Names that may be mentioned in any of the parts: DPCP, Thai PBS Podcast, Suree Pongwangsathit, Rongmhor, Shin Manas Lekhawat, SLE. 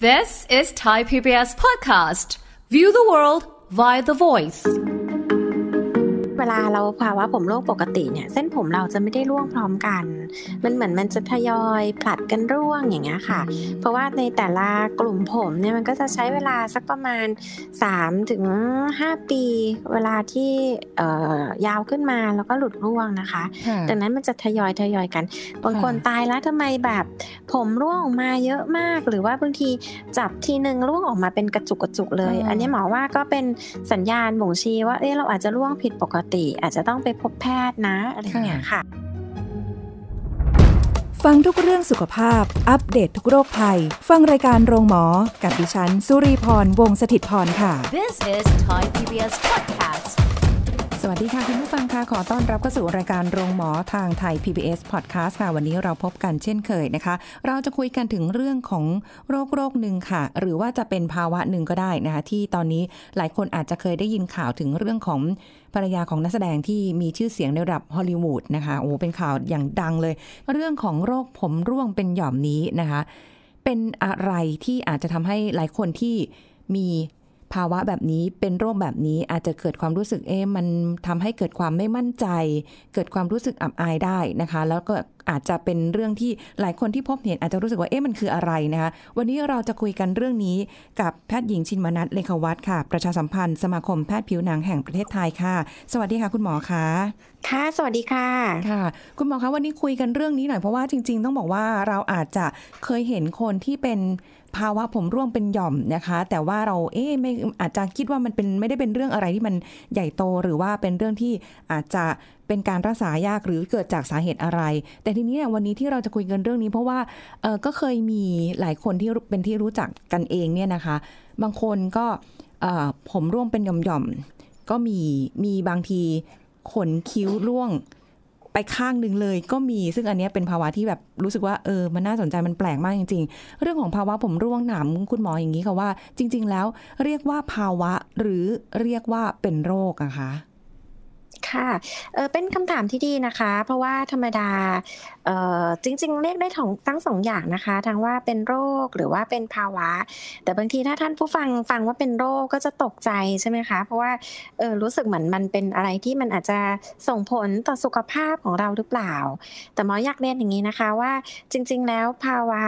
This is Thai PBS Podcast. View the world via the voice. เวลาเราภาวะผมร่วงปกติเนี่ยเส้นผมเราจะไม่ได้ร่วงพร้อมกันมันเหมือนมันจะทยอยผลัดกันร่วงอย่างเงี้ยค่ะเพราะว่าในแต่ละกลุ่มผมเนี่ยมันก็จะใช้เวลาสักประมาณ 3-5 ปีเวลาที่ยาวขึ้นมาแล้วก็หลุดร่วงนะคะดังนั้นมันจะทยอยกันบางคนตายแล้วทำไมแบบผมร่วงออกมาเยอะมากหรือว่าบางทีจับทีนึงร่วงออกมาเป็นกระจุกเลยอันนี้หมอว่าก็เป็นสัญญาณบ่งชี้ว่าเราอาจจะร่วงผิดปกติอาจจะต้องไปพบแพทย์นะอะไรอย่างเงี้ยค่ะฟังทุกเรื่องสุขภาพอัปเดตทุกโรคภัยฟังรายการโรงหมอกับดิฉันสุรีพรวงศ์สถิตย์พรค่ะ This is Thai PBS Podcastสวัสดีค่ะคุณผู้ฟังค่ะขอต้อนรับเข้าสู่รายการโรงหมอทางไทย PBS Podcast ค่ะวันนี้เราพบกันเช่นเคยนะคะเราจะคุยกันถึงเรื่องของโรคหนึ่งค่ะหรือว่าจะเป็นภาวะหนึ่งก็ได้นะคะที่ตอนนี้หลายคนอาจจะเคยได้ยินข่าวถึงเรื่องของภรรยาของนักแสดงที่มีชื่อเสียงในระดับฮอลลีวูดนะคะโอ้เป็นข่าวอย่างดังเลยเรื่องของโรคผมร่วงเป็นหย่อมนี้นะคะเป็นอะไรที่อาจจะทำให้หลายคนที่มีภาวะแบบนี้เป็นโรคแบบนี้อาจจะเกิดความรู้สึกมันทำให้เกิดความไม่มั่นใจเกิดความรู้สึกอับอายได้นะคะแล้วก็อาจจะเป็นเรื่องที่หลายคนที่พบเห็นอาจจะรู้สึกว่ามันคืออะไรนะคะวันนี้เราจะคุยกันเรื่องนี้กับแพทย์หญิงชินมนัสเลขวัฒน์ค่ะประชาสัมพันธ์สมาคมแพทย์ผิวหนังแห่งประเทศไทยค่ะสวัสดีค่ะคุณหมอค่ะค่ะสวัสดีค่ะค่ะคุณหมอคะวันนี้คุยกันเรื่องนี้หน่อยเพราะว่าจริงๆต้องบอกว่าเราอาจจะเคยเห็นคนที่เป็นภาวะผมร่วงเป็นหย่อมนะคะแต่ว่าเราไม่อาจจะคิดว่ามันเป็นไม่ได้เป็นเรื่องอะไรที่มันใหญ่โตหรือว่าเป็นเรื่องที่อาจจะเป็นการรักษายากหรือเกิดจากสาเหตุอะไรแต่ทีนี้วันนี้ที่เราจะคุยกันเรื่องนี้เพราะว่าก็เคยมีหลายคนที่เป็นที่รู้จักกันเองเนี่ยนะคะบางคนก็ผมร่วงเป็นหย่อมๆก็มีบางทีขนคิ้วร่วงไปข้างหนึ่งเลยก็มีซึ่งอันนี้เป็นภาวะที่แบบรู้สึกว่ามันน่าสนใจมันแปลกมากจริงๆเรื่องของภาวะผมร่วงถามคุณหมออย่างนี้ค่ะว่าจริงๆแล้วเรียกว่าภาวะหรือเรียกว่าเป็นโรคอะคะค่ะเป็นคำถามที่ดีนะคะเพราะว่าธรรมดาจริงๆเรียกได้ทั้งสองอย่างนะคะทั้งว่าเป็นโรคหรือว่าเป็นภาวะแต่บางทีถ้าท่านผู้ฟังฟังว่าเป็นโรคก็จะตกใจใช่ไหมคะเพราะว่ารู้สึกเหมือนมันเป็นอะไรที่มันอาจจะส่งผลต่อสุขภาพของเราหรือเปล่าแต่หมออยากเรียนอย่างนี้นะคะว่าจริงๆแล้วภาวะ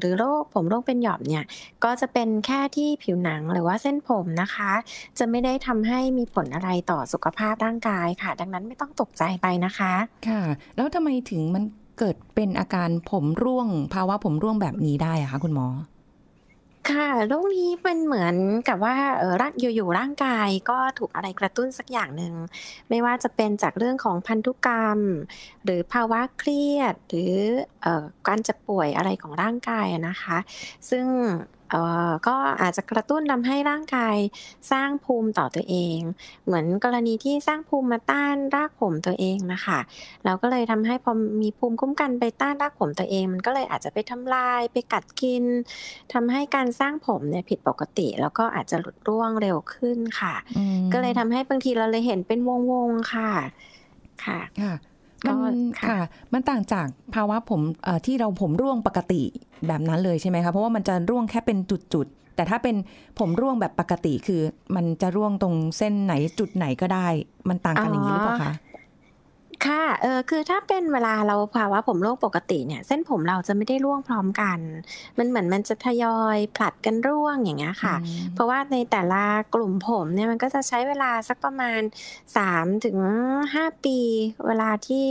หรือโรคผมร่วงเป็นหย่อมเนี่ยก็จะเป็นแค่ที่ผิวหนังหรือว่าเส้นผมนะคะจะไม่ได้ทำให้มีผลอะไรต่อสุขภาพร่างกายค่ะดังนั้นไม่ต้องตกใจไปนะคะค่ะแล้วทำไมถึงมันเกิดเป็นอาการผมร่วงภาวะผมร่วงแบบนี้ได้อะคะคุณหมอค่ะโรคนี้มันเหมือนกับว่าอยู่ร่างกายก็ถูกอะไรกระตุ้นสักอย่างหนึ่งไม่ว่าจะเป็นจากเรื่องของพันธุกรรมหรือภาวะเครียดหรือการเจ็บป่วยอะไรของร่างกายนะคะซึ่งก็อาจจะกระตุ้นทำให้ร่างกายสร้างภูมิต่อตัวเองเหมือนกรณีที่สร้างภูมิมาต้านรากผมตัวเองนะคะเราก็เลยทำให้พอมีภูมิคุ้มกันไปต้านรากผมตัวเองมันก็เลยอาจจะไปทำลายไปกัดกินทำให้การสร้างผมเนี่ยผิดปกติแล้วก็อาจจะหลุดร่วงเร็วขึ้นค่ะก็เลยทำให้บางทีเราเลยเห็นเป็นวงๆค่ะค่ะค่ะมันต่างจากภาวะผมที่เราผมร่วงปกติแบบนั้นเลยใช่ไหมคะเพราะว่ามันจะร่วงแค่เป็นจุดๆแต่ถ้าเป็นผมร่วงแบบปกติคือมันจะร่วงตรงเส้นไหนจุดไหนก็ได้มันต่างกันอย่างนี้หรือเปล่าคะค่ะคือถ้าเป็นเวลาเราภาวะผมร่วงปกติเนี่ยเส้นผมเราจะไม่ได้ร่วงพร้อมกันมันเหมือนมันจะทยอยผลัดกันร่วงอย่างเงี้ยค่ะเพราะว่าในแต่ละกลุ่มผมเนี่ยมันก็จะใช้เวลาสักประมาณ 3-5 ปีเวลาที่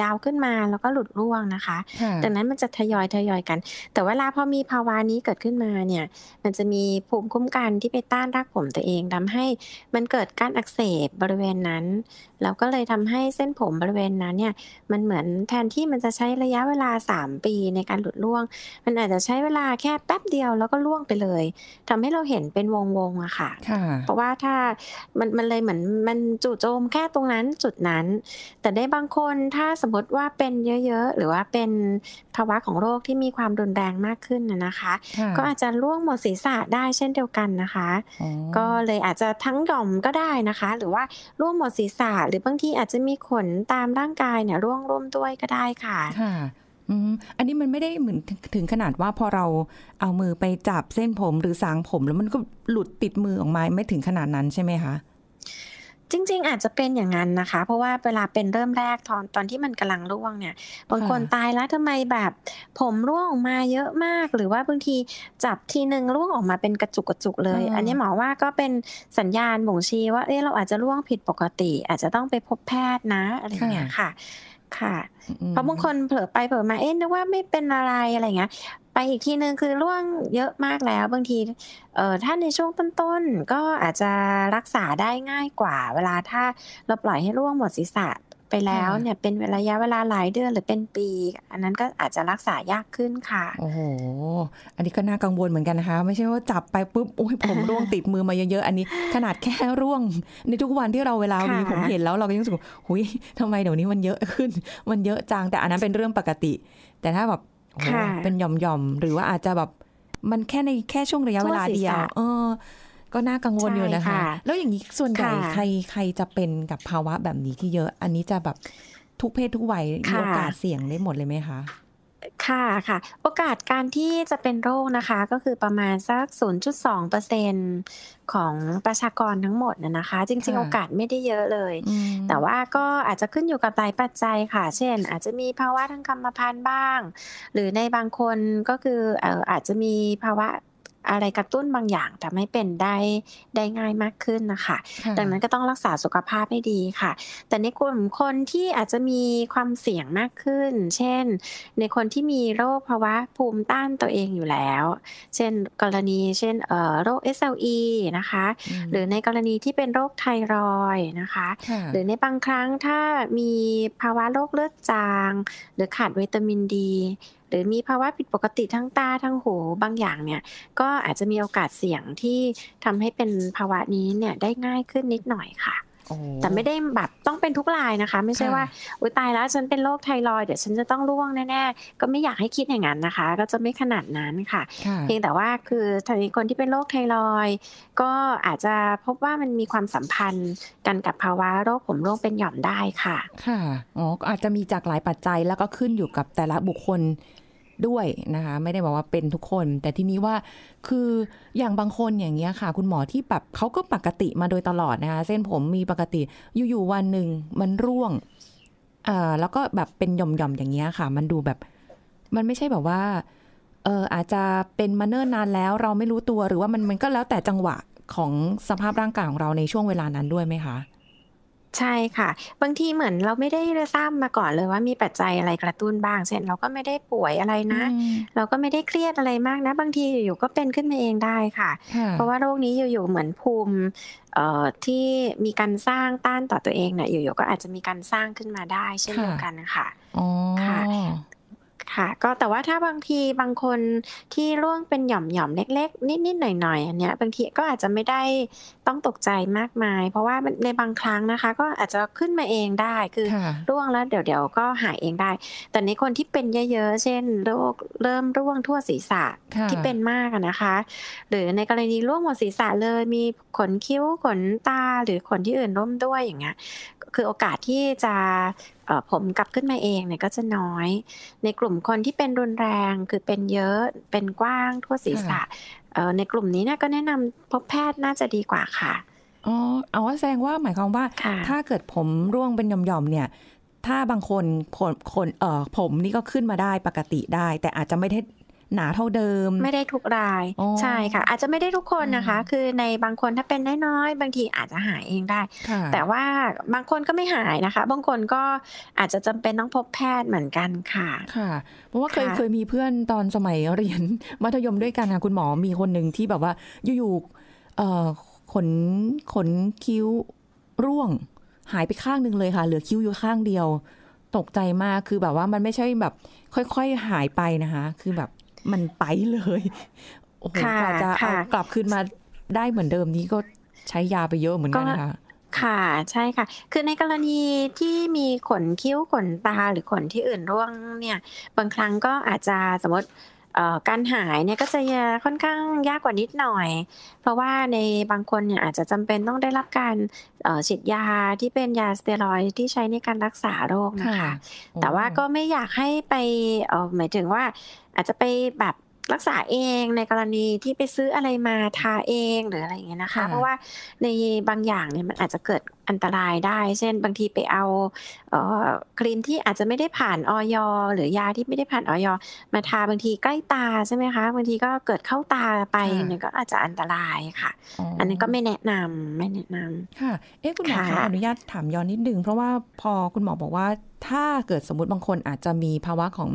ยาวขึ้นมาแล้วก็หลุดร่วงนะคะดังนั้นมันจะทยอยกันแต่เวลาพอมีภาวะนี้เกิดขึ้นมาเนี่ยมันจะมีภูมิคุ้มกันที่ไปต้านรากผมตัวเองทำให้มันเกิดการอักเสบบริเวณนั้นแล้วก็เลยทำให้เส้นผมบริเวณนั้นเนี่ยมันเหมือนแทนที่มันจะใช้ระยะเวลา3ปีในการหลุดร่วงมันอาจจะใช้เวลาแค่แป๊บเดียวแล้วก็ร่วงไปเลยทำให้เราเห็นเป็นวงอะค่ะเพราะว่าถ้ามันเลยเหมือนมันจู่โจมแค่ตรงนั้นจุดนั้นแต่ได้บางคนถ้าสมมติว่าเป็นเยอะๆหรือว่าเป็นภาวะของโรคที่มีความรุนแรงมากขึ้นนะคะก็อาจจะร่วงหมดศีรษะได้เช่นเดียวกันนะคะก็เลยอาจจะทั้งหย่อมก็ได้นะคะหรือว่าร่วงหมดศีรษะหรือบางทีอาจจะมีขนตามร่างกายเนี่ยร่วงร่วมด้วยก็ได้ค่ะ อันนี้มันไม่ได้เหมือนถึงขนาดว่าพอเราเอามือไปจับเส้นผมหรือสางผมแล้วมันก็หลุดติดมือออกมาไม่ถึงขนาดนั้นใช่ไหมคะจริงๆอาจจะเป็นอย่างนั้นนะคะเพราะว่าเวลาเป็นเริ่มแรกตอนที่มันกำลังร่วงเนี่ยบางคนตายแล้วทำไมแบบผมร่วงออกมาเยอะมากหรือว่าบางทีจับทีนึงร่วงออกมาเป็นกระจุกกระจุกเลยอันนี้หมอว่าก็เป็นสัญญาณบ่งชี้ว่าเราอาจจะร่วงผิดปกติอาจจะต้องไปพบแพทย์นะอะไรอย่างเงี้ยค่ะค่ะเพราะบางคนเผลอไปเผลอมานึกว่าไม่เป็นอะไรอะไรเงี้ยไปอีกทีนึงคือร่วงเยอะมากแล้วบางทีถ้าในช่วงต้นๆก็อาจจะรักษาได้ง่ายกว่าเวลาถ้าเราปล่อยให้ร่วงหมดศีรษะไปแล้วเนี่ยเป็นระยะเวลาหลายเดือนหรือเป็นปีอันนั้นก็อาจจะรักษายากขึ้นค่ะโอ้โหอันนี้ก็น่ากังวลเหมือนกันนะคะไม่ใช่ว่าจับไปปุ๊บโอ้ยผมร่วงติดมือมาเยอะๆอันนี้ขนาดแค่ร่วงในทุกวันที่เราเวลามีผมเห็นแล้วเราก็ยังรู้สึกหุยทำไมเดี๋ยวนี้มันเยอะขึ้นมันเยอะจังแต่อันนั้นเป็นเรื่องปกติแต่ถ้าแบบเป็นหย่อมๆหรือว่าอาจจะแบบมันแค่ช่วงระยะเวลาเดียวก็น่ากังวลอยู่นะคะแล้วอย่างนี้ส่วนใหญ่ใครจะเป็นกับภาวะแบบนี้ที่เยอะอันนี้จะแบบทุกเพศทุกวัยมีโอกาสเสี่ยงได้หมดเลยไหมคะค่ะค่ะโอกาสการที่จะเป็นโรคนะคะก็คือประมาณสัก 0.2% ของประชากรทั้งหมดนะคะจริงๆโอกาสไม่ได้เยอะเลยแต่ว่าก็อาจจะขึ้นอยู่กับหลายปัจจัยค่ะเช่นอาจจะมีภาวะทางกรรมพันธุ์บ้างหรือในบางคนก็คืออาจจะมีภาวะอะไรกระตุ้นบางอย่างทำให้เป็นได้ง่ายมากขึ้นนะคะดังนั้นก็ต้องรักษาสุขภาพให้ดีค่ะแต่ในกลุ่มคนที่อาจจะมีความเสี่ยงมากขึ้นเช่นในคนที่มีโรคภาวะภูมิต้านตัวเองอยู่แล้วเช่นกรณีเช่นโรค SLE นะคะหรือในกรณีที่เป็นโรคไทรอยด์นะคะหรือในบางครั้งถ้ามีภาวะโรคเลือดจางหรือขาดวิตามินดีหรือมีภาวะผิดปกติทั้งตาทั้งหูบางอย่างเนี่ยก็อาจจะมีโอกาสเสี่ยงที่ทำให้เป็นภาวะนี้เนี่ยได้ง่ายขึ้นนิดหน่อยค่ะแต่ไม่ได้แบบต้องเป็นทุกรายนะคะไม่ใช่ว่าอุ๊ยตายแล้วฉันเป็นโรคไทรอยด์เดี๋ยวฉันจะต้องร่วงแน่ๆก็ไม่อยากให้คิดอย่างนั้นนะคะก็จะไม่ขนาดนั้นค่ะเพียงแต่ว่าคือคนที่เป็นโรคไทรอยด์ก็อาจจะพบว่ามันมีความสัมพันธ์กันกับภาวะโรคผมร่วงเป็นหย่อมได้ค่ะค่ะอ๋อก็อาจจะมีจากหลายปัจจัยแล้วก็ขึ้นอยู่กับแต่ละบุคคลด้วยนะคะไม่ได้บอกว่าเป็นทุกคนแต่ทีนี้ว่าคืออย่างบางคนอย่างเงี้ยค่ะคุณหมอที่แบบเขาก็ปกติมาโดยตลอดนะคะเส้นผมมีปกติอยู่ๆวันหนึ่งมันร่วงแล้วก็แบบเป็นหย่อมๆอย่างเงี้ยค่ะมันดูแบบมันไม่ใช่แบบว่าอาจจะเป็นมาเนิ่นนานแล้วเราไม่รู้ตัวหรือว่ามันก็แล้วแต่จังหวะของสภาพร่างกายของเราในช่วงเวลานั้นด้วยไหมคะใช่ค่ะบางทีเหมือนเราไม่ได้ทราบมาก่อนเลยว่ามีปัจจัยอะไรกระตุ้นบ้างเช่นเราก็ไม่ได้ป่วยอะไรนะเราก็ไม่ได้เครียดอะไรมากนะบางทีอยู่ๆก็เป็นขึ้นมาเองได้ค่ะเพราะว่าโรคนี้อยู่ๆเหมือนภูมิที่มีการสร้างต้านต่อตัวเองเนี่ยอยู่ๆก็อาจจะมีการสร้างขึ้นมาได้เช่นเดียวกันนะคะค่ะค่ะก็แต่ว่าถ้าบางทีบางคนที่ร่วงเป็นหย่อมๆเล็กๆนิดๆหน่อยๆอันเนี้ยบางทีก็อาจจะไม่ได้ต้องตกใจมากมายเพราะว่าในบางครั้งนะคะก็อาจจะขึ้นมาเองได้คือร่วงแล้วเดี๋ยวก็หายเองได้แต่ในคนที่เป็นเยอะๆเช่นโรคเริ่มร่วงทั่วศีรษะที่เป็นมากนะคะหรือในกรณีร่วงหมดศีรษะเลยมีขนคิ้วขนตาหรือขนที่อื่นร่วมด้วยอย่างเงี้ยคือโอกาสที่จะผมกลับขึ้นมาเองเนี่ยก็จะน้อยในกลุ่มคนที่เป็นรุนแรงคือเป็นเยอะเป็นกว้างทั่วศีรษะในกลุ่มนี้เนี่ยก็แนะนำพบแพทย์น่าจะดีกว่าค่ะอ๋อเอาว่าแสดงว่าหมายความว่าถ้าเกิดผมร่วงเป็นหย่อมๆเนี่ยถ้าบางคนผมนี่ก็ขึ้นมาได้ปกติได้แต่อาจจะไม่ได้หนาเท่าเดิมไม่ได้ทุกรายใช่ค่ะอาจจะไม่ได้ทุกคนนะคะคือในบางคนถ้าเป็นน้อยๆบางทีอาจจะหายเองได้แต่ว่าบางคนก็ไม่หายนะคะบางคนก็อาจจะจำเป็นต้องพบแพทย์เหมือนกันค่ะค่ะเพราะว่าเคยมีเพื่อนตอนสมัยเรียนมัธยมด้วยกันค่ะคุณหมอมีคนหนึ่งที่แบบว่าอยู่ๆขนคิ้วร่วงหายไปข้างนึงเลยค่ะเหลือคิ้วอยู่ข้างเดียวตกใจมากคือแบบว่ามันไม่ใช่แบบค่อยๆหายไปนะคะคือแบบมันไปเลยโอ้โหกว่าจะเอากลับคืนมาได้เหมือนเดิมนี้ก็ใช้ยาไปเยอะเหมือนกันนะคะค่ะใช่ค่ะคือในกรณีที่มีขนคิ้วขนตาหรือขนที่อื่นร่วงเนี่ยบางครั้งก็อาจจะสมมติ การหายเนี่ยก็จะค่อนข้างยากกว่านิดหน่อยเพราะว่าในบางคนเนี่ยอาจจะจำเป็นต้องได้รับการฉีดยาที่เป็นยาสเตียรอยด์ที่ใช้ในการรักษาโรคนะคะแต่ว่าก็ไม่อยากให้ไปหมายถึงว่าอาจจะไปแบบรักษาเองในกรณีที่ไปซื้ออะไรมาทาเองหรืออะไรอย่างเงี้ยนะคะเพราะว่าในบางอย่างเนี่ยมันอาจจะเกิดอันตรายได้เช่นบางทีไปเอาครีมที่อาจจะไม่ได้ผ่านอย.หรือยาที่ไม่ได้ผ่านอย.มาทาบางทีใกล้ตาใช่ไหมคะบางทีก็เกิดเข้าตาไปเนี่ยก็อาจจะอันตรายค่ะอันนี้ก็ไม่แนะนำค่ะเอ๊ะคุณหมอขออนุญาตถามย้อนนิดนึงเพราะว่าพอคุณหมอบอกว่าถ้าเกิดสมมติบางคนอาจจะมีภาวะของ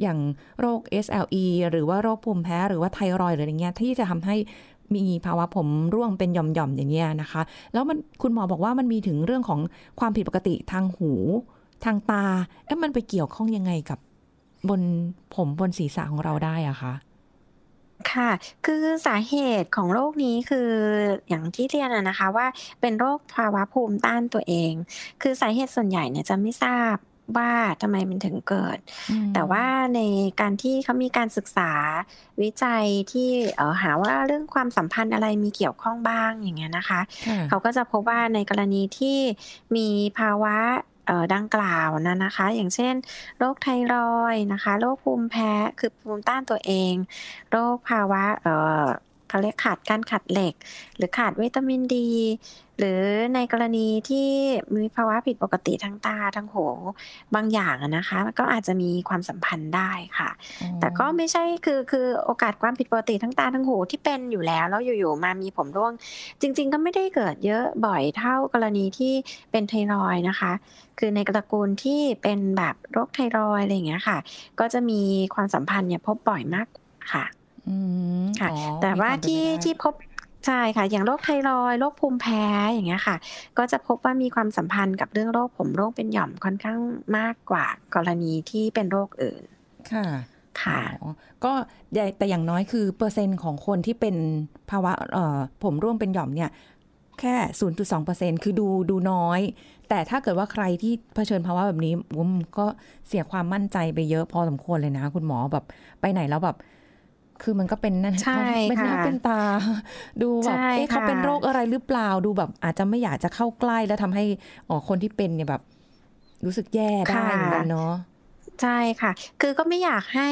อย่างโรค SLE หรือว่าโรคภูมิแพ้หรือว่าไทรอยด์หรืออะไรเงี้ยที่จะทำให้มีภาวะผมร่วงเป็นหย่อมๆอย่างเงี้ยนะคะแล้วมันคุณหมอบอกว่ามันมีถึงเรื่องของความผิดปกติทางหูทางตาเอ๊ะมันไปเกี่ยวข้องยังไงกับบนผมบนศีรษะของเราได้อะคะค่ะคือสาเหตุของโรคนี้คืออย่างที่เรียนนะคะว่าเป็นโรคภาวะภูมิต้านตัวเองคือสาเหตุส่วนใหญ่เนี่ยจะไม่ทราบว่าทำไมมันถึงเกิดแต่ว่าในการที่เขามีการศึกษาวิจัยที่หาว่าเรื่องความสัมพันธ์อะไรมีเกี่ยวข้องบ้างอย่างเงี้ยนะคะเขาก็จะพบว่าในกรณีที่มีภาวะดังกล่าวนะคะอย่างเช่นโรคไทรอยด์นะคะโรคภูมิแพ้คือภูมิต้านตัวเองโรคภาวะเขาเรียกขาดเหล็กหรือขาดวิตามินดีหรือในกรณีที่มีภาวะผิดปกติทางตาทางหูบางอย่างนะคะก็อาจจะมีความสัมพันธ์ได้ค่ะแต่ก็ไม่ใช่คือโอกาสความผิดปกติทางตาทางหูที่เป็นอยู่แล้วแล้วอยู่ๆมามีผมร่วงจริงๆก็ไม่ได้เกิดเยอะบ่อยเท่ากรณีที่เป็นไทรอยด์นะคะคือในตระกูลที่เป็นแบบโรคไทรอยด์อะไรอย่างเงี้ยค่ะก็จะมีความสัมพันธ์เนี่ยพบบ่อยมากค่ะค่ะแต่ว่าที่พบใช่ค่ะอย่างโรคไทรอยด์โรคภูมิแพ้อย่างเงี้ยค่ะก็จะพบว่ามีความสัมพันธ์กับเรื่องโรคผมร่วงเป็นหย่อมค่อนข้างมากกว่ากรณีที่เป็นโรคอื่นค่ะค่ะก็แต่อย่างน้อยคือเปอร์เซ็นต์ของคนที่เป็นภาวะผมร่วงเป็นหย่อมเนี่ยแค่ 0.2% คือดูน้อยแต่ถ้าเกิดว่าใครที่เผชิญภาวะแบบนี้ก็เสียความมั่นใจไปเยอะพอสมควรเลยนะคุณหมอแบบไปไหนแล้วแบบคือมันก็เป็นนั่นเป็นหน้าเป็นตาดูแบบเอ๊ะเขาเป็นโรคอะไรหรือเปล่าดูแบบอาจจะไม่อยากจะเข้าใกล้แล้วทำให้คนที่เป็นเนี่ยแบบรู้สึกแย่ได้เหมือนกันเนาะใช่ค่ะคือก็ไม่อยากให้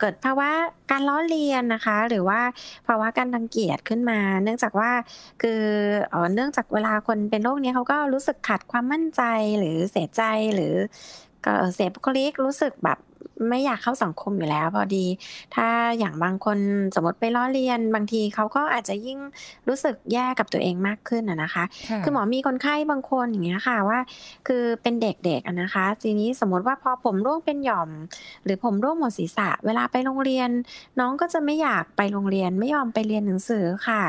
เกิดภาวะการล้อเลียนนะคะหรือว่าภาวะการรังเกียจขึ้นมาเนื่องจากว่าคือเนื่องจากเวลาคนเป็นโรคนี้เขาก็รู้สึกขาดความมั่นใจหรือเสียใจหรือเสียบุคลิกรู้สึกแบบไม่อยากเข้าสังคมอยู่แล้วพอดีถ้าอย่างบางคนสมมติไปล้อเลียนบางทีเขาก็อาจจะยิ่งรู้สึกแย่กับตัวเองมากขึ้นนะคะคือหมอมีคนไข้บางคนอย่างเงี้ยค่ะว่าคือเป็นเด็กๆนะคะทีนี้สมมติว่าพอผมร่วงเป็นหย่อมหรือผมร่วงหมดศีรษะเวลาไปโรงเรียนน้องก็จะไม่อยากไปโรงเรียนไม่ยอมไปเรียนหนังสือค่ะ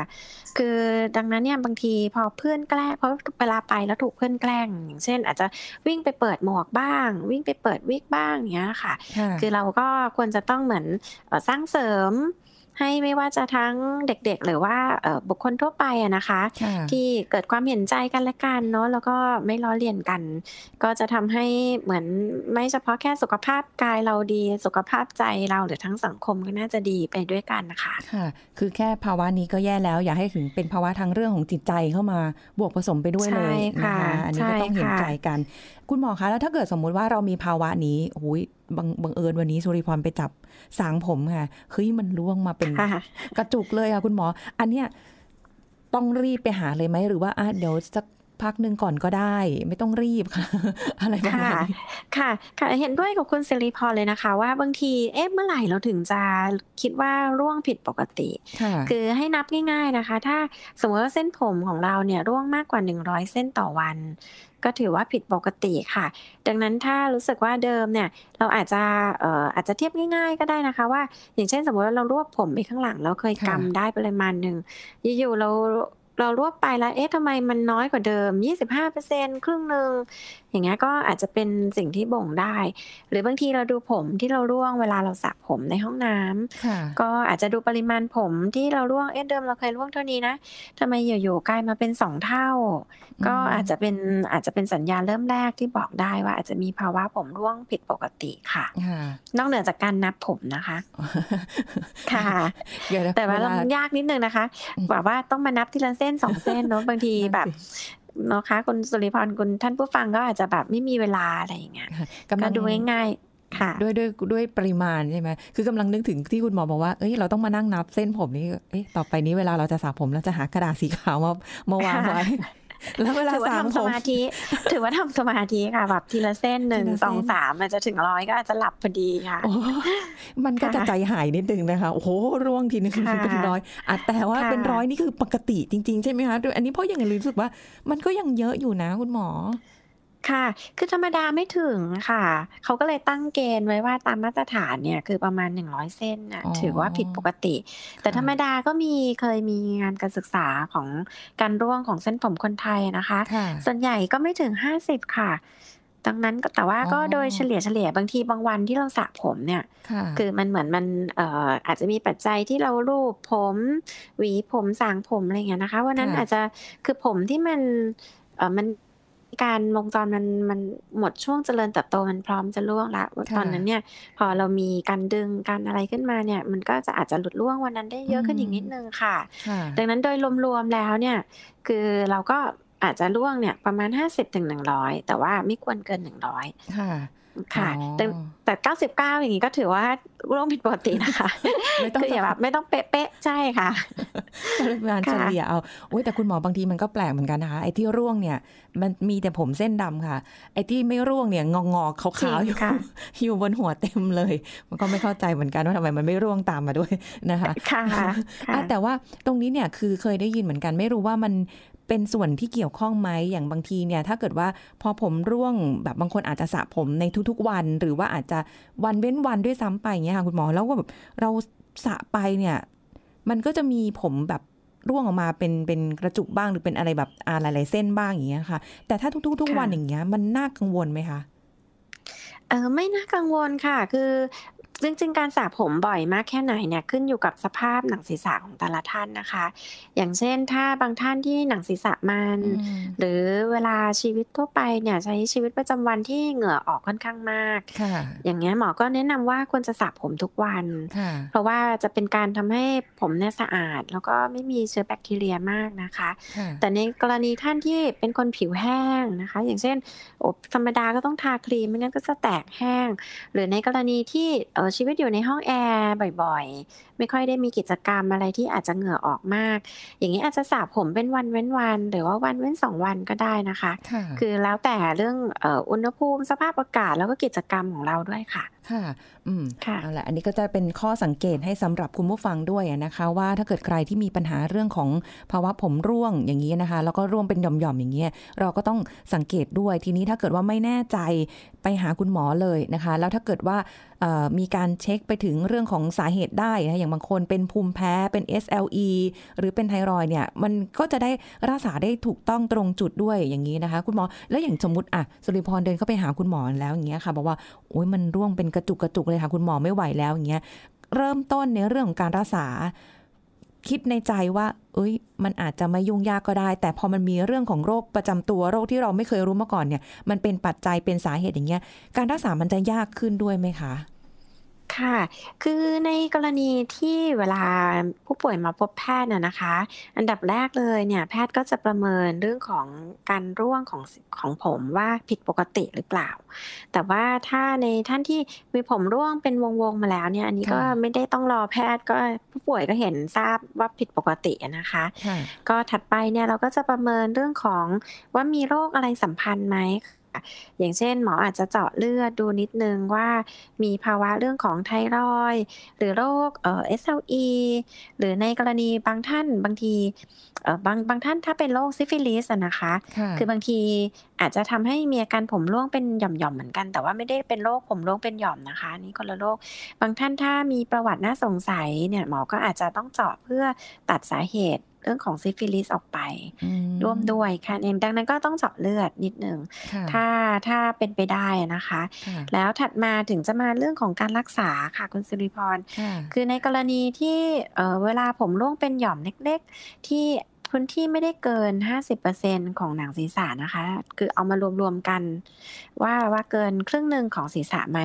คือดังนั้นเนี่ยบางทีพอเพื่อนแกล้งพอเวลาไปแล้วถูกเพื่อนแกล้งอย่างเช่นอาจจะวิ่งไปเปิดหมวกบ้างวิ่งไปเปิดวิกบ้างอย่างเงี้ยค่ะคือเราก็ควรจะต้องเหมือนสร้างเสริมให้ไม่ว่าจะทั้งเด็กๆหรือว่าบุคคลทั่วไปนะคะที่เกิดความเห็นใจกันและกันเนาะแล้วก็ไม่ล้อเลียนกันก็จะทำให้เหมือนไม่เฉพาะแค่สุขภาพกายเราดีสุขภาพใจเราหรือทั้งสังคมก็น่าจะดีไปด้วยกันนะคะค่ะคือแค่ภาวะนี้ก็แย่แล้วอย่าให้ถึงเป็นภาวะทางเรื่องของจิตใจเข้ามาบวกผสมไปด้วยเลยนะคะอันนี้ก็ต้องเห็นใจกันคุณหมอคะแล้วถ้าเกิดสมมุติว่าเรามีภาวะนี้โอ้ยบังเอิญวันนี้สุริพรไปจับสางผมค่ะคือมันร่วงมาเป็นกระจุกเลยค่ะคุณหมออันเนี้ยต้องรีบไปหาเลยไหมหรือว่าเดี๋ยวสักพักหนึ่งก่อนก็ได้ไม่ต้องรีบค่ะอะไรแบบนี้ค่ะค่ะเห็นด้วยกับคุณสิริพรเลยนะคะว่าบางทีเมื่อไหร่เราถึงจะคิดว่าร่วงผิดปกติคือให้นับง่ายๆนะคะถ้าสมมติว่าเส้นผมของเราเนี่ยร่วงมากกว่า100เส้นต่อวันก็ถือว่าผิดปกติค่ะดังนั้นถ้ารู้สึกว่าเดิมเนี่ยเราอาจจะเทียบง่ายๆก็ได้นะคะว่าอย่างเช่นสมมติว่าเรารวบผมไปข้างหลังเราเคยกำได้ปริมาณหนึ่งอยู่ๆเรา เรารวบไปแล้วเอ๊ะทำไมมันน้อยกว่าเดิม 25% ครึ่งนึงอย่างเงี้ยก็อาจจะเป็นสิ่งที่บ่งได้หรือบางทีเราดูผมที่เราร่วงเวลาเราสระผมในห้องน้ำก็อาจจะดูปริมาณผมที่เราร่วงเอ๊ะเดิมเราเคยร่วงเท่านี้นะทำไมอยู่ๆกลายมาเป็น2เท่าก็อาจจะเป็นสัญญาณเริ่มแรกที่บอกได้ว่าอาจจะมีภาวะผมร่วงผิดปกติค่ะนอกเหนือจากการนับผมนะคะค่ะแต่ว่าเรายากนิดนึงนะคะแบบว่าต้องมานับทีละเส้น2เส้นเนาะบางทีแบบนะคะคุณสุริพรคุณท่านผู้ฟังก็อาจจะแบบไม่มีเวลาอะไรอย่างเงี้ยก็ดูง่ายๆค่ะด้วยปริมาณใช่ไหมคือกำลังนึกถึงที่คุณหมอบอกว่าเอ้ยเราต้องมานั่งนับเส้นผมนี่เอ้ยต่อไปนี้เวลาเราจะสระผมเราจะหากระดาษสีขาวมาวางไว้แล้วเวลาสามสมาธิถือว่าทำสมาธิค่ะแบบทีละเส้นหนึ่งสองสามอาจจะถึง100ก็อาจจะหลับพอดีค่ะมันก็จะใจหายนิดนึงนะคะโอ้โหร่วงทีนึงเป็น100แต่ว่าเป็น100นี่คือปกติจริงๆใช่ไหมคะอันนี้เพราะยังรู้สึกว่ามันก็ยังเยอะอยู่นะคุณหมอค่ะคือธรรมดาไม่ถึงค่ะเขาก็เลยตั้งเกณฑ์ไว้ว่าตามมาตรฐานเนี่ยคือประมาณ100เส้นนะถือว่าผิดปกติแต่ธรรมดาก็เคยมีงานการศึกษาของการร่วงของเส้นผมคนไทยนะคะส่วนใหญ่ก็ไม่ถึง50ค่ะดังนั้นแต่ว่าก็โดยเฉลี่ยบางทีบางวันที่เราสระผมเนี่ยคือมันเหมือนมันอาจจะมีปัจจัยที่เราลูบผมหวีผมสางผมอะไรอย่างเงี้ยนะคะวันนั้นอาจจะคือผมที่มันการวงจรมันหมดช่วงเจริญเติบโตมันพร้อมจะร่วงละตอนนั้นเนี่ยพอเรามีการดึงการอะไรขึ้นมาเนี่ยมันก็จะอาจจะหลุดร่วงวันนั้นได้เยอะขึ้นอีกนิดนึงค่ะดังนั้นโดยรวมๆแล้วเนี่ยคือเราก็อาจจะร่วงเนี่ยประมาณ50-100แต่ว่าไม่ควรเกิน100ค่ะแต่99อย่างนี้ก็ถือว่าร่วงผิดปกตินะคะคืออย่าแบบไม่ต้องเป๊ะๆใช่ค่ะงานเฉลี่ยเอาแต่คุณหมอบางทีมันก็แปลกเหมือนกันนะคะไอ้ที่ร่วงเนี่ยมันมีแต่ผมเส้นดำค่ะไอ้ที่ไม่ร่วงเนี่ยงอๆขาวๆอยู่บนหัวเต็มเลยมันก็ไม่เข้าใจเหมือนกันว่าทำไมมันไม่ร่วงตามมาด้วยนะคะค่ะแต่ว่าตรงนี้เนี่ยคือเคยได้ยินเหมือนกันไม่รู้ว่ามันเป็นส่วนที่เกี่ยวข้องไหมอย่างบางทีเนี่ยถ้าเกิดว่าพอผมร่วงแบบบางคนอาจจะสระผมในทุกๆวันหรือว่าอาจจะวันเว้นวันด้วยซ้ำไปอย่างเงี้ยค่ะคุณหมอแล้วก็แบบเราสระไปเนี่ยมันก็จะมีผมแบบร่วงออกมาเป็นกระจุกบ้างหรือเป็นอะไรแบบหลายๆเส้นบ้างอย่างเงี้ยค่ะแต่ถ้าทุกวันอย่างเงี้ยมันน่ากังวลไหมคะไม่น่ากังวลค่ะคือจริงๆการสระผมบ่อยมากแค่ไหนเนี่ยขึ้นอยู่กับสภาพหนังศีรษะของแต่ละท่านนะคะอย่างเช่นถ้าบางท่านที่หนังศีรษะมันหรือเวลาชีวิตทั่วไปเนี่ยใช้ชีวิตประจำวันที่เหงื่อออกค่อนข้างมากอย่างเงี้ยหมอก็แนะนำว่าควรจะสระผมทุกวันเพราะว่าจะเป็นการทำให้ผมเนี่ยสะอาดแล้วก็ไม่มีเชื้อแบคทีเรียมากนะคะแต่ในกรณีท่านที่เป็นคนผิวแห้งนะคะอย่างเช่นธรรมดาก็ต้องทาครีมไม่งั้นก็จะแตกแห้งหรือในกรณีที่ชีวิตอยู่ในห้องแอร์บ่อยๆไม่ค่อยได้มีกิจกรรมอะไรที่อาจจะเหงื่อออกมากอย่างนี้อาจจะสระผมเป็นวันเว้นวันหรือว่าวันเว้น2วันก็ได้นะคะคือแล้วแต่เรื่องอุณหภูมิสภาพอากาศแล้วก็กิจกรรมของเราด้วยค่ะค่ะเอาละอันนี้ก็จะเป็นข้อสังเกตให้สำหรับคุณผู้ฟังด้วยนะคะว่าถ้าเกิดใครที่มีปัญหาเรื่องของภาวะผมร่วงอย่างนี้นะคะแล้วก็ร่วงเป็นหย่อมๆอย่างเงี้ยเราก็ต้องสังเกตด้วยทีนี้ถ้าเกิดว่าไม่แน่ใจไปหาคุณหมอเลยนะคะแล้วถ้าเกิดว่ามีการเช็คไปถึงเรื่องของสาเหตุได้นะอย่างบางคนเป็นภูมิแพ้เป็น SLE หรือเป็นไทรอยด์เนี่ยมันก็จะได้รักษาได้ถูกต้องตรงจุดด้วยอย่างนี้นะคะคุณหมอแล้วอย่างสมมติสุริพรเดินเข้าไปหาคุณหมอแล้วอย่างเงี้ยค่ะบอกว่าโอ๊ยมันร่วงเป็นกระจุกเลยค่ะคุณหมอไม่ไหวแล้วอย่างเงี้ยเริ่มต้นในเรื่องของการรักษาคิดในใจว่าเอ้ยมันอาจจะไม่ยุ่งยากก็ได้แต่พอมันมีเรื่องของโรคประจำตัวโรคที่เราไม่เคยรู้มาก่อนเนี่ยมันเป็นปัจจัยเป็นสาเหตุอย่างเงี้ยการรักษามันจะยากขึ้นด้วยไหมคะค่ะคือในกรณีที่เวลาผู้ป่วยมาพบแพทย์นะคะอันดับแรกเลยเนี่ยแพทย์ก็จะประเมินเรื่องของการร่วงของผมว่าผิดปกติหรือเปล่าแต่ว่าถ้าในท่านที่มีผมร่วงเป็นวงๆมาแล้วเนี่ยอันนี้ก็ไม่ได้ต้องรอแพทย์ก็ผู้ป่วยก็เห็นทราบว่าผิดปกตินะคะก็ถัดไปเนี่ยเราก็จะประเมินเรื่องของว่ามีโรคอะไรสัมพันธ์ไหมอย่างเช่นหมออาจจะเจาะเลือดดูนิดนึงว่ามีภาวะเรื่องของไทรอยด์หรือโรคSLE หรือในกรณีบางท่านบางทีบางท่านถ้าเป็นโรคซิฟิลิสนะคะคือบางทีอาจจะทำให้มีอาการผมร่วงเป็นหย่อมๆเหมือนกันแต่ว่าไม่ได้เป็นโรคผมร่วงเป็นหย่อมนะคะนี่คนละโรคบางท่านถ้ามีประวัติน่าสงสัยเนี่ยหมอก็อาจจะต้องเจาะเพื่อตัดสาเหตุ รื่องของซิฟิลิสออกไปร่วมด้วยค่ะเองดังนั้นก็ต้องเจาะเลือดนิดหนึ่งถ้าเป็นไปได้นะคะแล้วถัดมาถึงจะมาเรื่องของการรักษาค่ะคุณสิริพรคือในกรณีที่เวลาผมร่วงเป็นหย่อมเล็กๆที่พื้นที่ไม่ได้เกิน 50% ของหนังศีรษะนะคะคือเอามารวมๆกันว่าเกินครึ่งหนึ่งของศีรษะไหม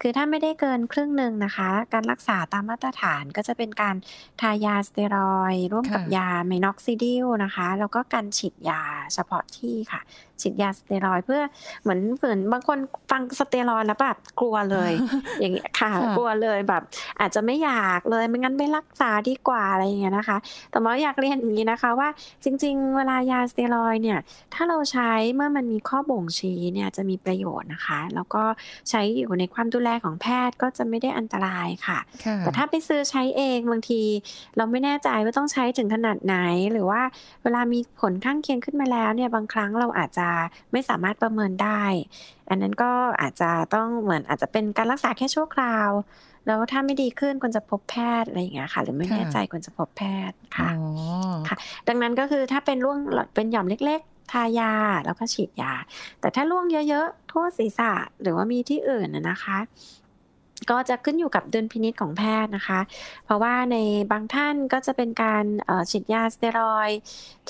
คือถ้าไม่ได้เกินครึ่งหนึ่งนะคะการรักษาตามมาตรฐานก็จะเป็นการทายาสเตียรอยด์ร่วมกับยาไมน็อกซิดิลนะคะแล้วก็การฉีดยาเฉพาะที่ค่ะฉีดยาสเตียรอยด์เพื่อเหมือนบางคนฟังสเตียรอยด์แล้วแบบกลัวเลยอย่างเงี้ยค่ะกลัวเลยแบบอาจจะไม่อยากเลยไม่งั้นไม่รักษาดีกว่าอะไรอย่างเงี้ยนะคะแต่หมออยากเรียนอย่างนี้นะคะว่าจริงๆเวลายาสเตียรอยด์เนี่ยถ้าเราใช้เมื่อมันมีข้อบ่งชี้เนี่ยจะมีประโยชน์นะคะแล้วก็ใช้อยู่ในความดูแลของแพทย์ก็จะไม่ได้อันตรายค่ะแต่ถ้าไปซื้อใช้เองบางทีเราไม่แน่ใจว่าต้องใช้ถึงขนาดไหนหรือว่าเวลามีผลข้างเคียงขึ้นมาแล้วเนี่ยบางครั้งเราอาจจะไม่สามารถประเมินได้อันนั้นก็อาจจะต้องเหมือนอาจจะเป็นการรักษาแค่ชั่วคราวแล้วถ้าไม่ดีขึ้นควรจะพบแพทย์อะไรอย่างเงี้ยค่ะหรือไม่แน่ใจควรจะพบแพทย์ค่ะค่ะดังนั้นก็คือถ้าเป็นร่วงเป็นหย่อมเล็กๆทายาแล้วก็ฉีดยาแต่ถ้าร่วงเยอะๆทั่วศีรษะหรือว่ามีที่อื่นนะคะก็จะขึ้นอยู่กับดุลพินิจของแพทย์นะคะเพราะว่าในบางท่านก็จะเป็นการฉีดยาสเตียรอยด์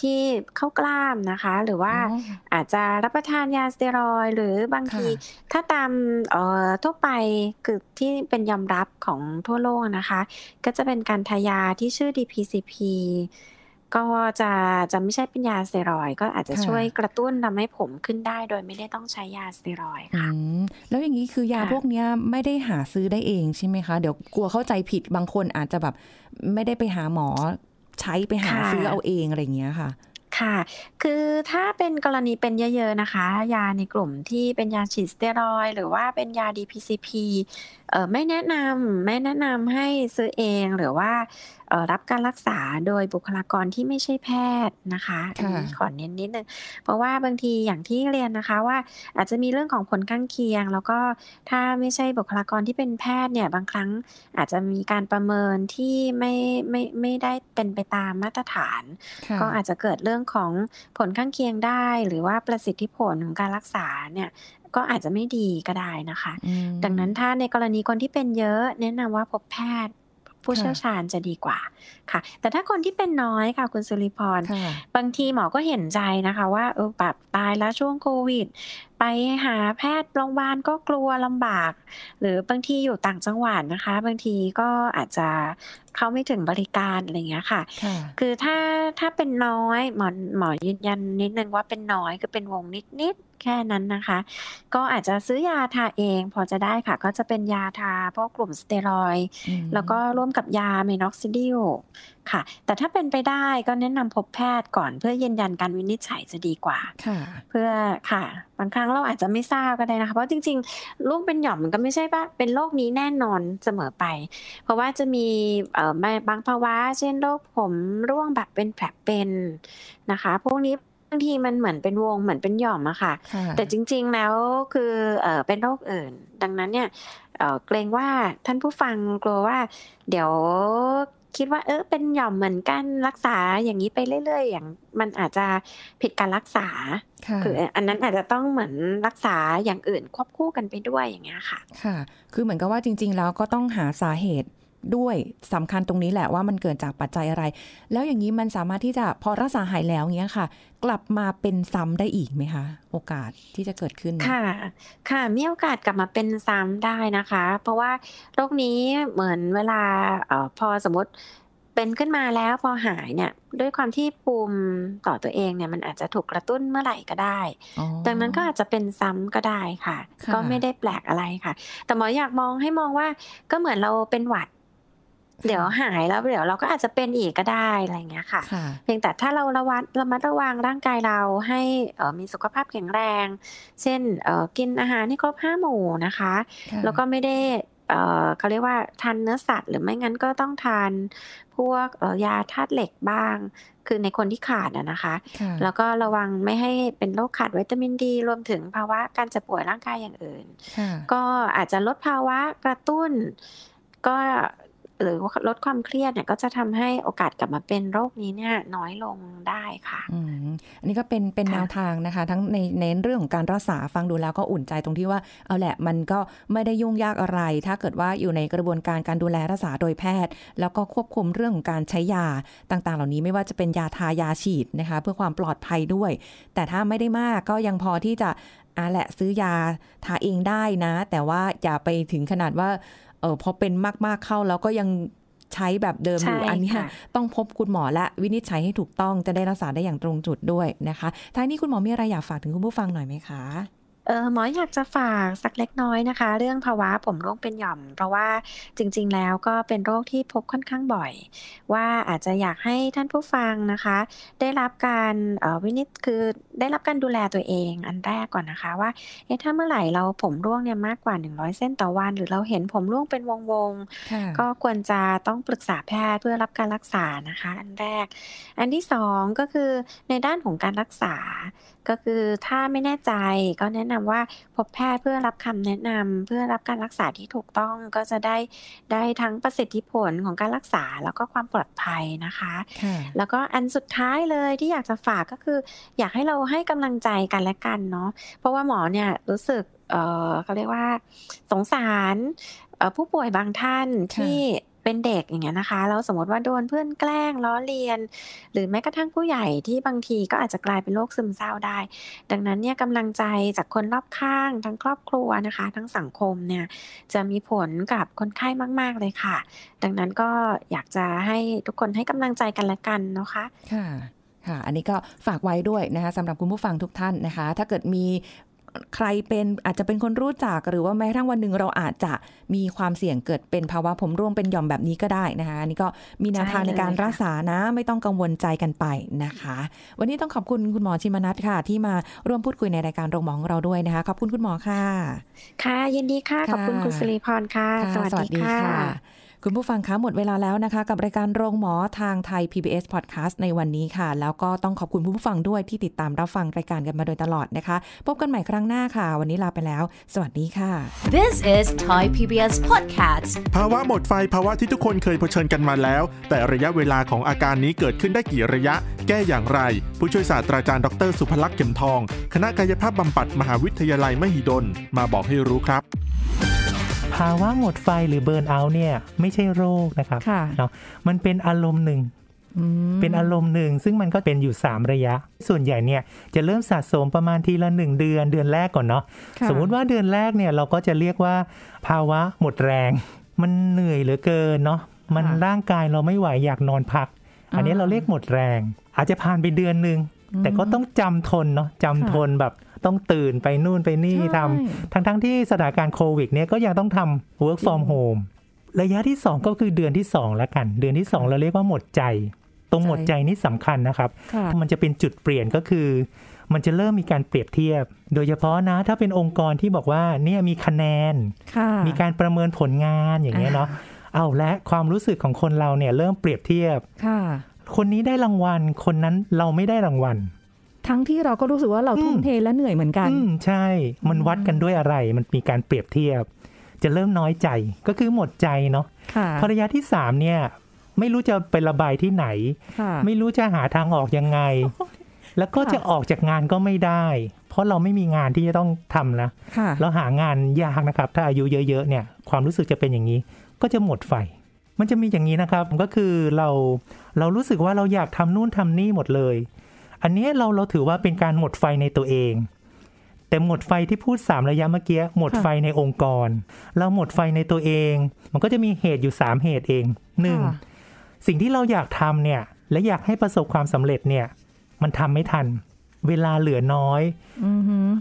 ที่เข้ากล้ามนะคะหรือว่าอาจจะรับประทานยาสเตียรอยด์หรือบางทีถ้าตามทั่วไปคือที่เป็นยอมรับของทั่วโลกนะคะก็จะเป็นการทายาที่ชื่อ DPCPก็จะไม่ใช่เป็นยาสเตียรอยด์ก็อาจจะช่วยกระตุ้นทำให้ผมขึ้นได้โดยไม่ได้ต้องใช้ยาสเตียรอยด์ค่ะแล้วอย่างนี้คือยาพวกนี้ไม่ได้หาซื้อได้เองใช่ไหมคะเดี๋ยวกลัวเข้าใจผิดบางคนอาจจะแบบไม่ได้ไปหาหมอใช้ไปหาซื้อเอาเองอะไรอย่างเงี้ยค่ะค่ะคือถ้าเป็นกรณีเป็นเยอะๆนะคะยาในกลุ่มที่เป็นยาฉีดสเตียรอยด์หรือว่าเป็นยา DPCP ไม่แนะนำให้ซื้อเองหรือว่ารับการรักษาโดยบุคลากรที่ไม่ใช่แพทย์นะคะอันนี้ขอเน้นนิดนึงเพราะว่าบางทีอย่างที่เรียนนะคะว่าอาจจะมีเรื่องของผลข้างเคียงแล้วก็ถ้าไม่ใช่บุคลากรที่เป็นแพทย์เนี่ยบางครั้งอาจจะมีการประเมินที่ไม่ได้เป็นไปตามมาตรฐานก็อาจจะเกิดเรื่องของผลข้างเคียงได้หรือว่าประสิทธิผลของการรักษาเนี่ยก็อาจจะไม่ดีก็ได้นะคะดังนั้นถ้าในกรณีคนที่เป็นเยอะแนะนำว่าพบแพทย์ผู้เชี่ยวชาญจะดีกว่าค่ะแต่ถ้าคนที่เป็นน้อยค่ะคุณสุริพรบางทีหมอก็เห็นใจนะคะว่าแบบตายแล้วช่วงโควิดไปหาแพทย์โรงพยาบาลก็กลัวลำบากหรือบางทีอยู่ต่างจังหวัดนะคะบางทีก็อาจจะเข้าไม่ถึงบริการอะไรเงี้ยค่ะคือถ้าเป็นน้อยหมอยืนยันนิดนึงว่าเป็นน้อยคือเป็นวงนิดแค่นั้นนะคะก็อาจจะซื้อยาทาเองพอจะได้ค่ะก็จะเป็นยาทาพวกกลุ่มสเตียรอยด์แล้วก็ร่วมกับยาไมน็อกซิดิลค่ะแต่ถ้าเป็นไปได้ก็แนะนำพบแพทย์ก่อนเพื่อยืนยันการวินิจฉัยจะดีกว่าเพื่อค่ะบางครั้งเราอาจจะไม่ทราบก็ได้นะคะเพราะจริงๆลูกเป็นหย่อมมันก็ไม่ใช่ว่าเป็นโรคนี้แน่นอนเสมอไปเพราะว่าจะมีบางภาวะเช่นโรคผมร่วงแบบเป็นแผลเป็นนะคะพวกนี้บางทีมันเหมือนเป็นวงเหมือนเป็นหย่อมอะค่ะแต่จริงๆแล้วคือเป็นโรคอื่นดังนั้นเนี่ยเกรงว่าท่านผู้ฟังกลัวว่าเดี๋ยวคิดว่าเป็นหย่อมเหมือนกันรักษาอย่างนี้ไปเรื่อยๆอย่างมันอาจจะผิดการรักษาคืออันนั้นอาจจะต้องเหมือนรักษาอย่างอื่นควบคู่กันไปด้วยอย่างเงี้ยค่ะค่ะคือเหมือนกับว่าจริงๆแล้วก็ต้องหาสาเหตุด้วยสำคัญตรงนี้แหละว่ามันเกิดจากปัจจัยอะไรแล้วอย่างนี้มันสามารถที่จะพอรักษาหายแล้วเงี้ยค่ะกลับมาเป็นซ้ำได้อีกไหมคะโอกาสที่จะเกิดขึ้นค่ะค่ะมีโอกาสกลับมาเป็นซ้ำได้นะคะเพราะว่าโรคนี้เหมือนเวลาพอสมมติเป็นขึ้นมาแล้วพอหายเนี่ยด้วยความที่ภูมิต่อตัวเองเนี่ยมันอาจจะถูกกระตุ้นเมื่อไหร่ก็ได้ดังนั้นก็อาจจะเป็นซ้ำก็ได้ค่ะก็ไม่ได้แปลกอะไรค่ะแต่หมออยากมองว่าก็เหมือนเราเป็นหวัดเดี๋ยวหายแล้วเดี๋ยวเราก็อาจจะเป็นอีกก็ได้อะไรเงี้ยค่ะเพียงแต่ถ้าเราระมัดระวังร่างกายเราให้มีสุขภาพแข็งแรงเช่นกินอาหารให้ครบ5 หมู่นะคะแล้วก็ไม่ได้เขาเรียกว่าทานเนื้อสัตว์หรือไม่งั้นก็ต้องทานพวกยาธาตุเหล็กบ้างคือในคนที่ขาดนะคะแล้วก็ระวังไม่ให้เป็นโรคขาดวิตามินดีรวมถึงภาวะการเจ็บป่วยร่างกายอย่างอื่นก็อาจจะลดภาวะกระตุ้นก็ หรือลดความเครียดเนี่ยก็จะทำให้โอกาสกลับมาเป็นโรคนี้เนี่ยน้อยลงได้ค่ะอันนี้ก็เป็นแนวทางนะคะทั้งในเรื่องของการรักษาฟังดูแล้วก็อุ่นใจตรงที่ว่าเอาแหละมันก็ไม่ได้ยุ่งยากอะไรถ้าเกิดว่าอยู่ในกระบวนการการดูแลรักษาโดยแพทย์แล้วก็ควบคุมเรื่องของการใช้ยาต่างๆเหล่านี้ไม่ว่าจะเป็นยาทายาฉีดนะคะเพื่อความปลอดภัยด้วยแต่ถ้าไม่ได้มากก็ยังพอที่จะแหละซื้อยาทาเองได้นะแต่ว่าอย่าไปถึงขนาดว่าพอเป็นมากๆเข้าแล้วก็ยังใช้แบบเดิมอยู่อันนี้ต้องพบคุณหมอและวินิจฉัยให้ถูกต้องจะได้รักษาได้อย่างตรงจุดด้วยนะคะท้ายนี้คุณหมอมีอะไรอยากฝากถึงคุณผู้ฟังหน่อยไหมคะหมออยากจะฝากสักเล็กน้อยนะคะเรื่องภาวะผมร่วงเป็นหย่อมเพราะว่าจริงๆแล้วก็เป็นโรคที่พบค่อนข้างบ่อยว่าอาจจะอยากให้ท่านผู้ฟังนะคะได้รับการวินิจคือได้รับการดูแลตัวเองอันแรกก่อนนะคะว่าถ้าเมื่อไหร่เราผมร่วงเนี่ยมากกว่า100เส้นต่อวันหรือเราเห็นผมร่วงเป็นวงๆก็ควรจะต้องปรึกษาแพทย์เพื่อรับการรักษานะคะอันแรกอันที่สองก็คือในด้านของการรักษาก็คือถ้าไม่แน่ใจก็แนะนำว่าพบแพทย์เพื่อรับคำแนะนำเพื่อรับการรักษาที่ถูกต้องก็จะได้ทั้งประสิทธิผลของการรักษาแล้วก็ความปลอดภัยนะคะแล้วก็อันสุดท้ายเลยที่อยากจะฝากก็คืออยากให้เราให้กำลังใจกันและกันเนาะเพราะว่าหมอเนี่ยรู้สึกเขาเรียกว่าสงสารผู้ป่วยบางท่านที่เป็นเด็กอย่างเงี้ยนะคะแล้วสมมติว่าโดนเพื่อนแกล้งล้อเลียนหรือแม้กระทั่งผู้ใหญ่ที่บางทีก็อาจจะกลายเป็นโรคซึมเศร้าได้ดังนั้นเนี่ยกำลังใจจากคนรอบข้างทั้งครอบครัวนะคะทั้งสังคมเนี่ยจะมีผลกับคนไข้มากๆเลยค่ะดังนั้นก็อยากจะให้ทุกคนให้กำลังใจกันและกันนะคะค่ะอันนี้ก็ฝากไว้ด้วยนะคะสำหรับคุณผู้ฟังทุกท่านนะคะถ้าเกิดมีใครเป็นอาจจะเป็นคนรู้จักหรือว่าแม้กระทั่งวันหนึ่งเราอาจจะมีความเสี่ยงเกิดเป็นภาวะผมร่วงเป็นหย่อมแบบนี้ก็ได้นะคะนี่ก็มีแนวทางในการรักษานะไม่ต้องกังวลใจกันไปนะคะวันนี้ต้องขอบคุณคุณหมอชิมนัสค่ะที่มาร่วมพูดคุยในรายการโรงหมอของเราด้วยนะคะขอบคุณคุณหมอค่ะค่ะยินดีค่ะขอบคุณคุณศิริพรค่ะสวัสดีค่ะคุณผู้ฟังคะหมดเวลาแล้วนะคะกับรายการโรงหมอทางไทย PBS Podcast ในวันนี้ค่ะแล้วก็ต้องขอบคุณคุณผู้ฟังด้วยที่ติดตามรับฟังรายการกันมาโดยตลอดนะคะพบกันใหม่ครั้งหน้าค่ะวันนี้ลาไปแล้วสวัสดีค่ะ This is Thai PBS Podcast ภาวะหมดไฟภาวะที่ทุกคนเคยเผชิญกันมาแล้วแต่ระยะเวลาของอาการนี้เกิดขึ้นได้กี่ระยะแก้อย่างไรผู้ช่วยศาสตราจารย์ดร.สุภลักษณ์เข็มทองคณะกายภาพบำบัดมหาวิทยาลัยมหิดลมาบอกให้รู้ครับภาวะหมดไฟหรือเบิร์นเอาท์เนี่ยไม่ใช่โรคนะครับเนาะมันเป็นอารมณ์หนึ่งซึ่งมันก็เป็นอยู่3ระยะส่วนใหญ่เนี่ยจะเริ่มสะสมประมาณทีละ1เดือนแรกก่อนเนาะสมมุติว่าเดือนแรกเนี่ยเราก็จะเรียกว่าภาวะหมดแรงมันเหนื่อยเหลือเกินเนาะมันร่างกายเราไม่ไหวอยากนอนพักอันนี้เราเรียกหมดแรงอาจจะผ่านไปเดือนนึงแต่ก็ต้องจำทนเนาะจำทนแบบต้องตื่นไปนู่นไปนี่ทำทั้งที่สถานการณ์โควิดเนี่ยก็ยังต้องทำ work from home ระยะที่2ก็คือเดือนที่2แล้วกันเดือนที่2เราเรียกว่าหมดใจตรงหมดใจนี่สำคัญนะครับมันจะเป็นจุดเปลี่ยนก็คือมันจะเริ่มมีการเปรียบเทียบโดยเฉพาะนะถ้าเป็นองค์กรที่บอกว่าเนี่ยมีคะแนนมีการประเมินผลงานอย่างเงี้ยเนาะเอาและความรู้สึกของคนเราเนี่ยเริ่มเปรียบเทียบคนนี้ได้รางวัลคนนั้นเราไม่ได้รางวัลทั้งที่เราก็รู้สึกว่าเราทุ่มเทและเหนื่อยเหมือนกันใช่มันวัดกันด้วยอะไรมันมีการเปรียบเทียบจะเริ่มน้อยใจก็คือหมดใจเนาะภรรยาที่3เนี่ยไม่รู้จะไประบายที่ไหนไม่รู้จะหาทางออกยังไงแล้วก็จะออกจากงานก็ไม่ได้เพราะเราไม่มีงานที่จะต้องทำนะเราหางานยากนะครับถ้าอายุเยอะๆเนี่ยความรู้สึกจะเป็นอย่างนี้ก็จะหมดไฟมันจะมีอย่างนี้นะครับก็คือเรารู้สึกว่าเราอยากทำนู่นทำนี่หมดเลยอันนี้เราถือว่าเป็นการหมดไฟในตัวเองแต่หมดไฟที่พูด3ระยะเมื่อกี้หมดไฟในองค์กรเราหมดไฟในตัวเองมันก็จะมีเหตุอยู่3เหตุเอง1สิ่งที่เราอยากทำเนี่ยและอยากให้ประสบความสำเร็จเนี่ยมันทำไม่ทันเวลาเหลือน้อย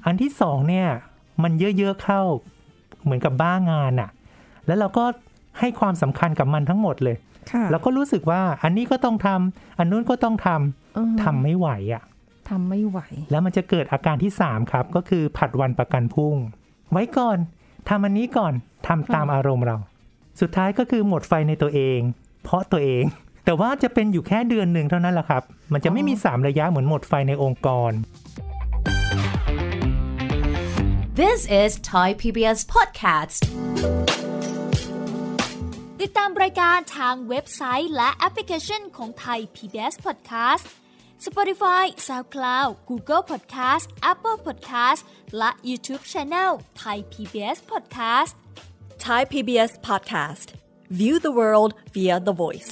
อันที่2เนี่ยมันเยอะๆเข้าเหมือนกับบ้างานอะแล้วเราก็ให้ความสำคัญกับมันทั้งหมดเลยแล้วก็รู้สึกว่าอันนี้ก็ต้องทำอันนู้นก็ต้องทำไม่ไหวทำไม่ไหวแล้วมันจะเกิดอาการที่3ครับก็คือผัดวันประกันพรุ่งไว้ก่อนทำอันนี้ก่อนทำตามอารมณ์เราสุดท้ายก็คือหมดไฟในตัวเองเพราะตัวเองแต่ว่าจะเป็นอยู่แค่เดือนหนึ่งเท่านั้นแหละครับมันจะไม่มี3ระยะเหมือนหมดไฟในองค์กร This is Thai PBS Podcast ติดตามรายการทางเว็บไซต์และแอปพลิเคชันของ Thai PBS Podcast Spotify, SoundCloud, Google Podcast, Apple Podcast และ YouTube Channel Thai PBS Podcast Thai PBS Podcast View the world via the voice